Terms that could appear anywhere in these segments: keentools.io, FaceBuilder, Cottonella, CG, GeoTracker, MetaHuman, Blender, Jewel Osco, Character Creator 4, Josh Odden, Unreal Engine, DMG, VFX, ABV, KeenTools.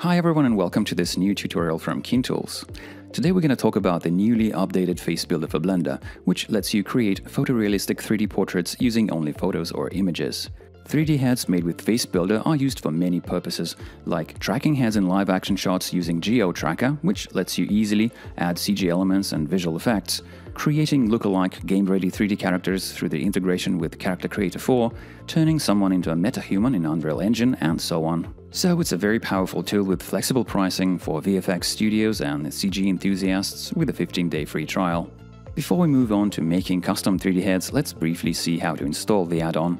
Hi everyone and welcome to this new tutorial from KeenTools. Today we're going to talk about the newly updated FaceBuilder for Blender, which lets you create photorealistic 3D portraits using only photos or images. 3D heads made with FaceBuilder are used for many purposes, like tracking heads in live action shots using GeoTracker, which lets you easily add CG elements and visual effects, creating look-alike game-ready 3D characters through the integration with Character Creator 4, turning someone into a metahuman in Unreal Engine, and so on. So it's a very powerful tool with flexible pricing for VFX studios and CG enthusiasts with a 15-day free trial. Before we move on to making custom 3D heads, let's briefly see how to install the add-on.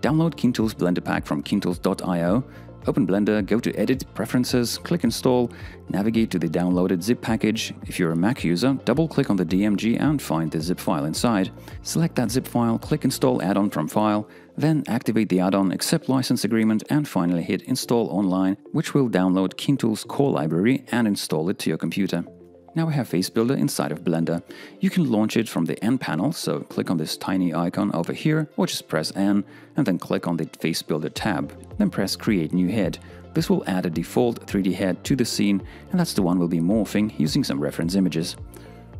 Download KeenTools Blender Pack from keentools.io, open Blender, go to Edit, Preferences, click Install, navigate to the downloaded zip package. If you're a Mac user, double-click on the DMG and find the zip file inside. Select that zip file, click Install Add-on from File, then activate the add-on, accept license agreement, and finally hit Install Online, which will download KeenTools core library and install it to your computer. Now we have FaceBuilder inside of Blender. You can launch it from the N panel, so click on this tiny icon over here, or just press N, and then click on the FaceBuilder tab. Then press Create New Head. This will add a default 3D head to the scene, and that's the one we'll be morphing using some reference images.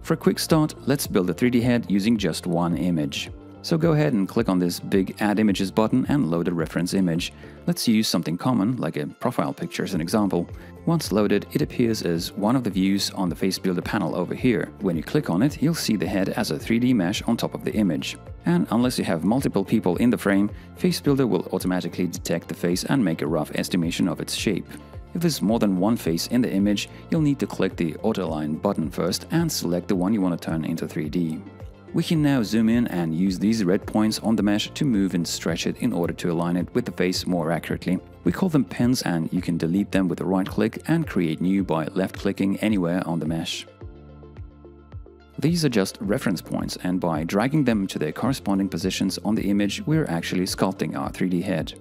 For a quick start, let's build a 3D head using just one image. So go ahead and click on this big Add Images button and load a reference image. Let's use something common, like a profile picture as an example. Once loaded, it appears as one of the views on the FaceBuilder panel over here. When you click on it, you'll see the head as a 3D mesh on top of the image. And unless you have multiple people in the frame, FaceBuilder will automatically detect the face and make a rough estimation of its shape. If there's more than one face in the image, you'll need to click the Autoline button first and select the one you want to turn into 3D. We can now zoom in and use these red points on the mesh to move and stretch it in order to align it with the face more accurately. We call them pins, and you can delete them with a right click and create new by left clicking anywhere on the mesh. These are just reference points, and by dragging them to their corresponding positions on the image, we're actually sculpting our 3D head.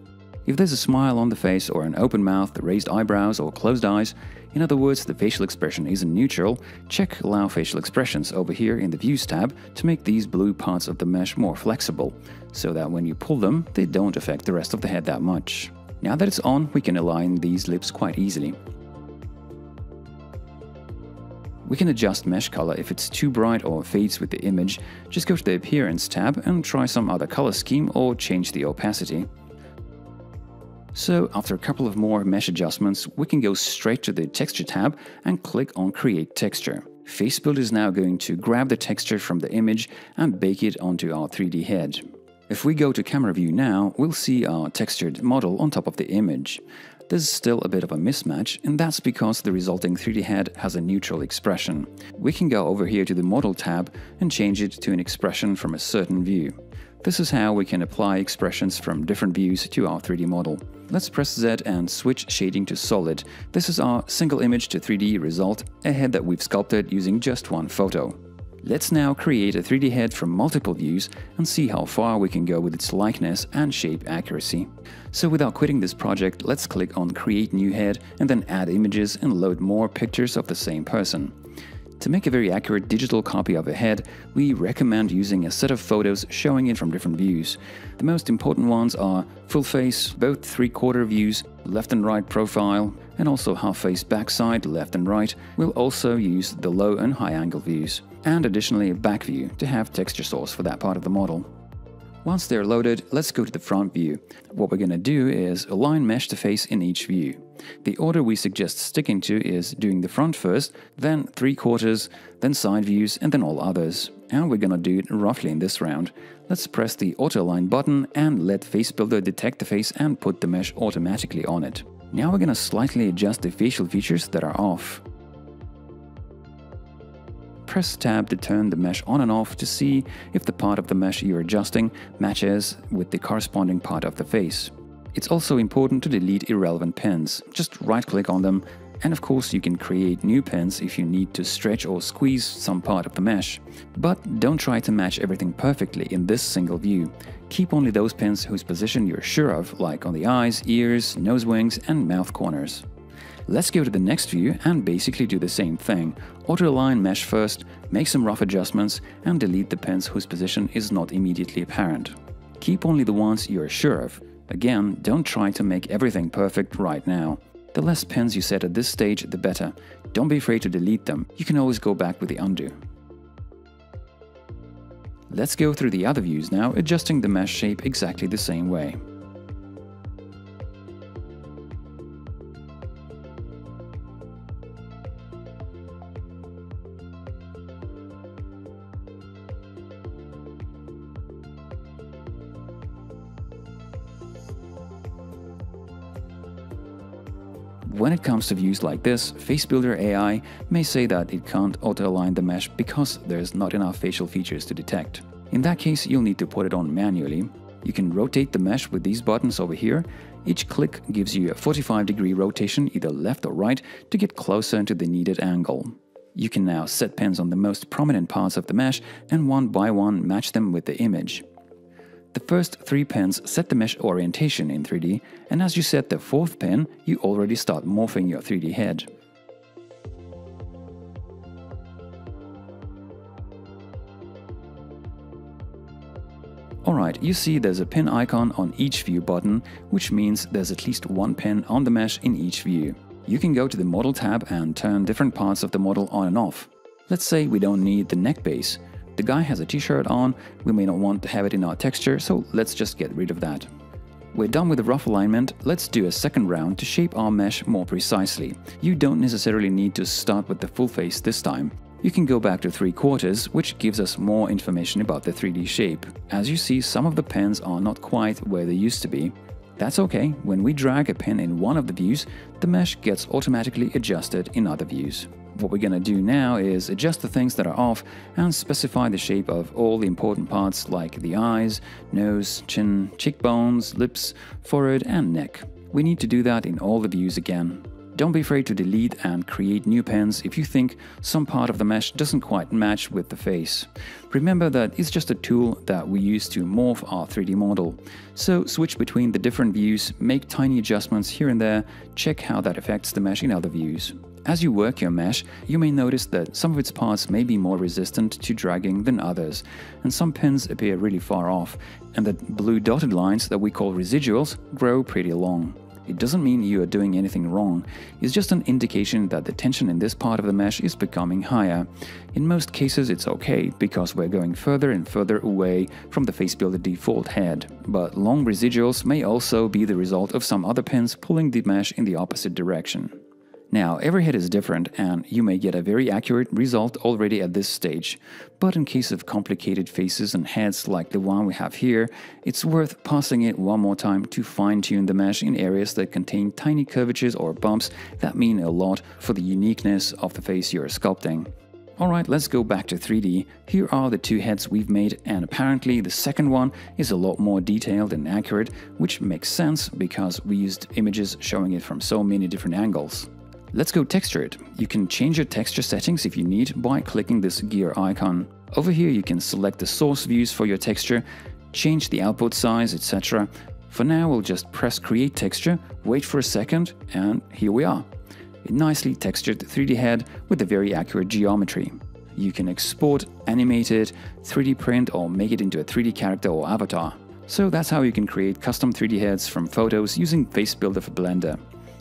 If there's a smile on the face or an open mouth, raised eyebrows or closed eyes, in other words, the facial expression isn't neutral, check Allow Facial Expressions over here in the Views tab to make these blue parts of the mesh more flexible, so that when you pull them, they don't affect the rest of the head that much. Now that it's on, we can align these lips quite easily. We can adjust mesh color if it's too bright or fades with the image. Just go to the Appearance tab and try some other color scheme or change the opacity. So after a couple of more mesh adjustments, we can go straight to the Texture tab and click on Create Texture. FaceBuilder is now going to grab the texture from the image and bake it onto our 3D head. If we go to Camera View now, we'll see our textured model on top of the image. There's still a bit of a mismatch, and that's because the resulting 3D head has a neutral expression. We can go over here to the Model tab and change it to an expression from a certain view. This is how we can apply expressions from different views to our 3D model. Let's press Z and switch shading to solid. This is our single image to 3D result, a head that we've sculpted using just one photo. Let's now create a 3D head from multiple views and see how far we can go with its likeness and shape accuracy. So without quitting this project, let's click on Create New Head and then Add Images and load more pictures of the same person. To make a very accurate digital copy of a head, we recommend using a set of photos showing it from different views. The most important ones are full face, both three-quarter views, left and right profile, and also half face backside, left and right. We'll also use the low and high angle views, and additionally a back view to have texture source for that part of the model. Once they're loaded, let's go to the front view. What we're going to do is align mesh to face in each view. The order we suggest sticking to is doing the front first, then three quarters, then side views, and then all others. And we're going to do it roughly in this round. Let's press the Autoline button and let FaceBuilder detect the face and put the mesh automatically on it. Now we're going to slightly adjust the facial features that are off. Press Tab to turn the mesh on and off to see if the part of the mesh you're adjusting matches with the corresponding part of the face. It's also important to delete irrelevant pins. Just right-click on them, and of course you can create new pins if you need to stretch or squeeze some part of the mesh. But don't try to match everything perfectly in this single view. Keep only those pins whose position you're sure of, like on the eyes, ears, nose wings, and mouth corners. Let's go to the next view and basically do the same thing. Auto-align mesh first, make some rough adjustments, and delete the pins whose position is not immediately apparent. Keep only the ones you're sure of. Again, don't try to make everything perfect right now. The less pins you set at this stage, the better. Don't be afraid to delete them. You can always go back with the undo. Let's go through the other views now, adjusting the mesh shape exactly the same way. When it comes to views like this, FaceBuilder AI may say that it can't auto-align the mesh because there's not enough facial features to detect. In that case, you'll need to put it on manually. You can rotate the mesh with these buttons over here. Each click gives you a 45-degree rotation, either left or right, to get closer into the needed angle. You can now set pins on the most prominent parts of the mesh and one by one match them with the image. The first three pins set the mesh orientation in 3D, and as you set the fourth pin, you already start morphing your 3D head. Alright, you see there's a pin icon on each view button, which means there's at least one pin on the mesh in each view. You can go to the Model tab and turn different parts of the model on and off. Let's say we don't need the neck base. The guy has a t-shirt on, we may not want to have it in our texture, so let's just get rid of that. We're done with the rough alignment, let's do a second round to shape our mesh more precisely. You don't necessarily need to start with the full face this time. You can go back to 3/4, which gives us more information about the 3D shape. As you see, some of the pins are not quite where they used to be. That's okay, when we drag a pin in one of the views, the mesh gets automatically adjusted in other views. What we're gonna do now is adjust the things that are off and specify the shape of all the important parts like the eyes, nose, chin, cheekbones, lips, forehead and neck. We need to do that in all the views again. Don't be afraid to delete and create new pins if you think some part of the mesh doesn't quite match with the face. Remember that it's just a tool that we use to morph our 3D model. So switch between the different views, make tiny adjustments here and there, check how that affects the mesh in other views. As you work your mesh, you may notice that some of its parts may be more resistant to dragging than others, and some pins appear really far off, and that blue dotted lines that we call residuals grow pretty long. It doesn't mean you are doing anything wrong, it's just an indication that the tension in this part of the mesh is becoming higher. In most cases it's okay, because we're going further and further away from the FaceBuilder default head, but long residuals may also be the result of some other pins pulling the mesh in the opposite direction. Now, every head is different and you may get a very accurate result already at this stage, but in case of complicated faces and heads like the one we have here, it's worth passing it one more time to fine-tune the mesh in areas that contain tiny curvatures or bumps that mean a lot for the uniqueness of the face you're sculpting. Alright, let's go back to 3D. Here are the two heads we've made, and apparently the second one is a lot more detailed and accurate, which makes sense because we used images showing it from so many different angles. Let's go texture it. You can change your texture settings if you need by clicking this gear icon. Over here you can select the source views for your texture, change the output size, etc. For now we'll just press create texture, wait for a second, and here we are. A nicely textured 3D head with a very accurate geometry. You can export, animate it, 3D print or make it into a 3D character or avatar. So that's how you can create custom 3D heads from photos using FaceBuilder for Blender.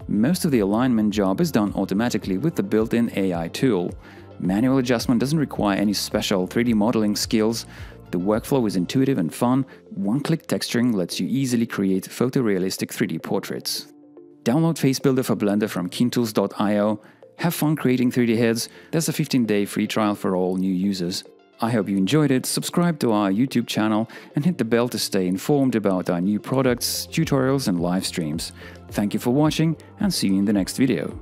Most of the alignment job is done automatically with the built-in AI tool. Manual adjustment doesn't require any special 3D modeling skills. The workflow is intuitive and fun. One-click texturing lets you easily create photorealistic 3D portraits. Download FaceBuilder for Blender from keentools.io. Have fun creating 3D heads. There's a 15-day free trial for all new users. I hope you enjoyed it. Subscribe to our YouTube channel and hit the bell to stay informed about our new products, tutorials and live streams. Thank you for watching and see you in the next video.